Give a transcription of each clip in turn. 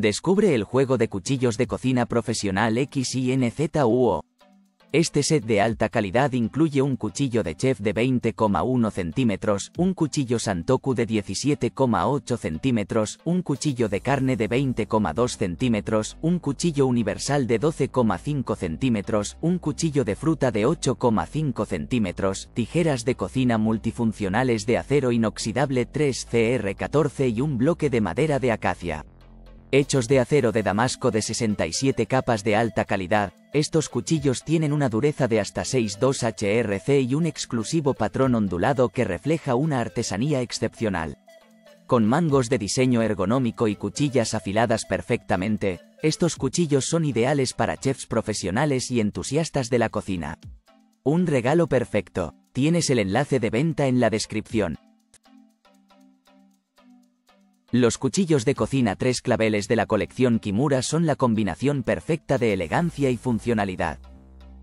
Descubre el juego de cuchillos de cocina profesional XINZUO. Este set de alta calidad incluye un cuchillo de chef de 20,1 centímetros, un cuchillo santoku de 17,8 centímetros, un cuchillo de carne de 20,2 centímetros, un cuchillo universal de 12,5 centímetros, un cuchillo de fruta de 8,5 centímetros, tijeras de cocina multifuncionales de acero inoxidable 3CR14 y un bloque de madera de acacia. Hechos de acero de damasco de 67 capas de alta calidad, estos cuchillos tienen una dureza de hasta 6,2 HRC y un exclusivo patrón ondulado que refleja una artesanía excepcional. Con mangos de diseño ergonómico y cuchillas afiladas perfectamente, estos cuchillos son ideales para chefs profesionales y entusiastas de la cocina. Un regalo perfecto. Tienes el enlace de venta en la descripción. Los cuchillos de cocina Tres Claveles de la colección Kimura son la combinación perfecta de elegancia y funcionalidad.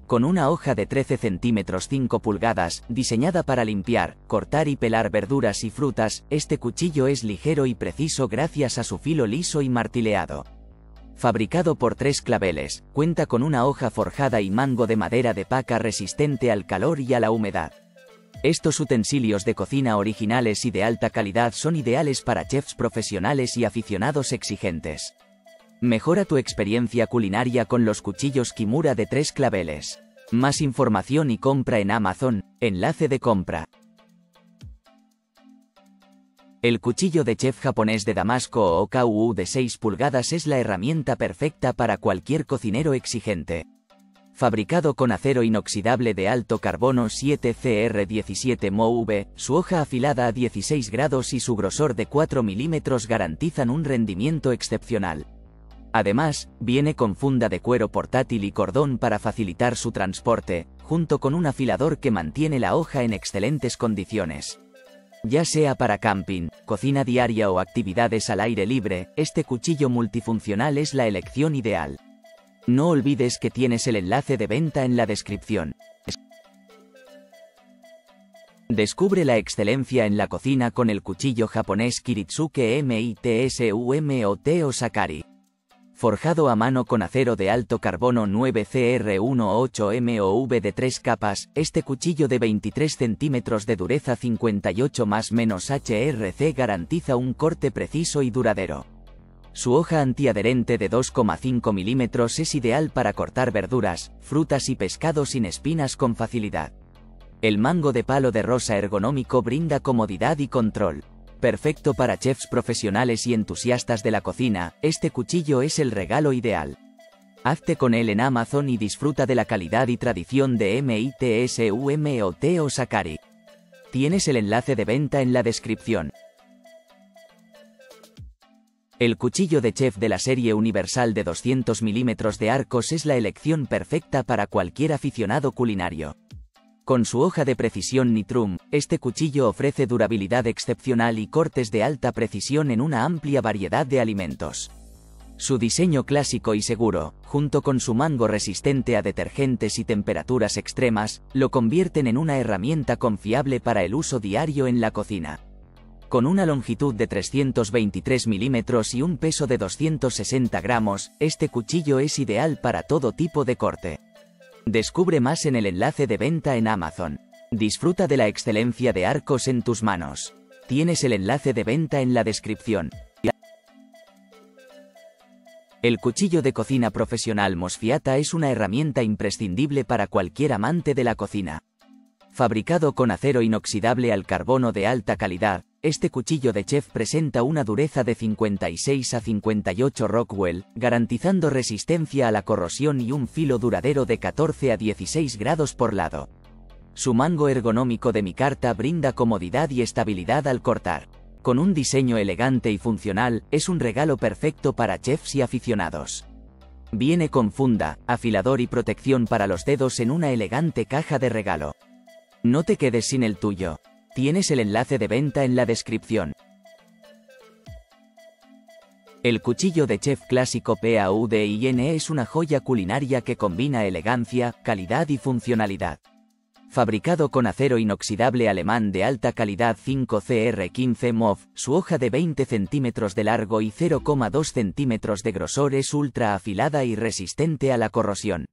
Con una hoja de 13 centímetros 5 pulgadas, diseñada para limpiar, cortar y pelar verduras y frutas, este cuchillo es ligero y preciso gracias a su filo liso y martileado. Fabricado por Tres Claveles, cuenta con una hoja forjada y mango de madera de paca resistente al calor y a la humedad. Estos utensilios de cocina originales y de alta calidad son ideales para chefs profesionales y aficionados exigentes. Mejora tu experiencia culinaria con los cuchillos Kimura de Tres Claveles. Más información y compra en Amazon, enlace de compra. El cuchillo de chef japonés de damasco o KUU de 6 pulgadas es la herramienta perfecta para cualquier cocinero exigente. Fabricado con acero inoxidable de alto carbono 7CR17MOV, su hoja afilada a 16 grados y su grosor de 4 milímetros garantizan un rendimiento excepcional. Además, viene con funda de cuero portátil y cordón para facilitar su transporte, junto con un afilador que mantiene la hoja en excelentes condiciones. Ya sea para camping, cocina diaria o actividades al aire libre, este cuchillo multifuncional es la elección ideal. No olvides que tienes el enlace de venta en la descripción. Descubre la excelencia en la cocina con el cuchillo japonés Kiritsuke MITSUMOTO Sakari. Forjado a mano con acero de alto carbono 9CR18MOV de 3 capas, este cuchillo de 23 centímetros de dureza 58 ± HRC garantiza un corte preciso y duradero. Su hoja antiadherente de 2,5 milímetros es ideal para cortar verduras, frutas y pescado sin espinas con facilidad. El mango de palo de rosa ergonómico brinda comodidad y control. Perfecto para chefs profesionales y entusiastas de la cocina, este cuchillo es el regalo ideal. Hazte con él en Amazon y disfruta de la calidad y tradición de MITSUMOTO Sakari. Tienes el enlace de venta en la descripción. El cuchillo de chef de la serie universal de 200 mm de Arcos es la elección perfecta para cualquier aficionado culinario. Con su hoja de precisión Nitrum, este cuchillo ofrece durabilidad excepcional y cortes de alta precisión en una amplia variedad de alimentos. Su diseño clásico y seguro, junto con su mango resistente a detergentes y temperaturas extremas, lo convierten en una herramienta confiable para el uso diario en la cocina. Con una longitud de 323 milímetros y un peso de 260 gramos, este cuchillo es ideal para todo tipo de corte. Descubre más en el enlace de venta en Amazon. Disfruta de la excelencia de Arcos en tus manos. Tienes el enlace de venta en la descripción. El cuchillo de cocina profesional Mosfiata es una herramienta imprescindible para cualquier amante de la cocina. Fabricado con acero inoxidable al carbono de alta calidad, este cuchillo de chef presenta una dureza de 56 a 58 Rockwell, garantizando resistencia a la corrosión y un filo duradero de 14 a 16 grados por lado. Su mango ergonómico de micarta brinda comodidad y estabilidad al cortar. Con un diseño elegante y funcional, es un regalo perfecto para chefs y aficionados. Viene con funda, afilador y protección para los dedos en una elegante caja de regalo. No te quedes sin el tuyo. Tienes el enlace de venta en la descripción. El cuchillo de chef clásico PAUDIN es una joya culinaria que combina elegancia, calidad y funcionalidad. fabricado con acero inoxidable alemán de alta calidad 5CR15 MOV, su hoja de 20 centímetros de largo y 0,2 centímetros de grosor es ultra afilada y resistente a la corrosión.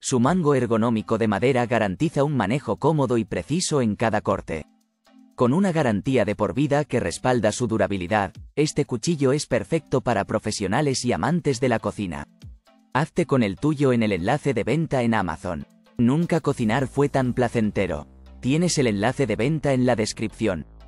Su mango ergonómico de madera garantiza un manejo cómodo y preciso en cada corte. Con una garantía de por vida que respalda su durabilidad, este cuchillo es perfecto para profesionales y amantes de la cocina. Hazte con el tuyo en el enlace de venta en Amazon. Nunca cocinar fue tan placentero. Tienes el enlace de venta en la descripción.